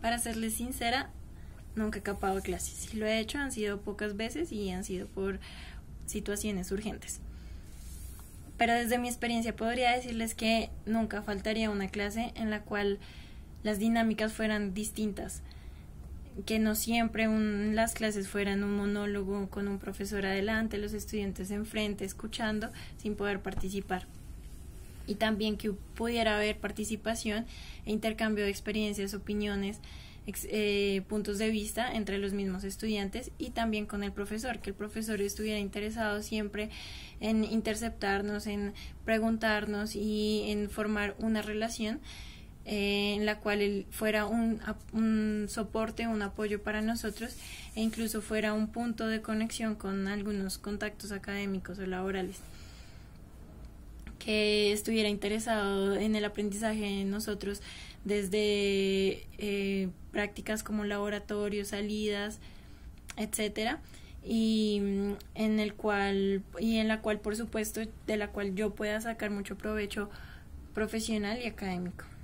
Para serles sincera, nunca he capado clases. Si lo he hecho, han sido pocas veces y han sido por situaciones urgentes. Pero desde mi experiencia podría decirles que nunca faltaría una clase en la cual las dinámicas fueran distintas, que no siempre las clases fueran un monólogo con un profesor adelante, los estudiantes enfrente, escuchando, sin poder participar. Y también que pudiera haber participación e intercambio de experiencias, opiniones, puntos de vista entre los mismos estudiantes y también con el profesor, que el profesor estuviera interesado siempre en interceptarnos, en preguntarnos y en formar una relación en la cual él fuera un soporte, un apoyo para nosotros e incluso fuera un punto de conexión con algunos contactos académicos o laborales, que estuviera interesado en el aprendizaje de nosotros desde prácticas como laboratorios, salidas, etcétera, y en la cual por supuesto de la cual yo pueda sacar mucho provecho profesional y académico.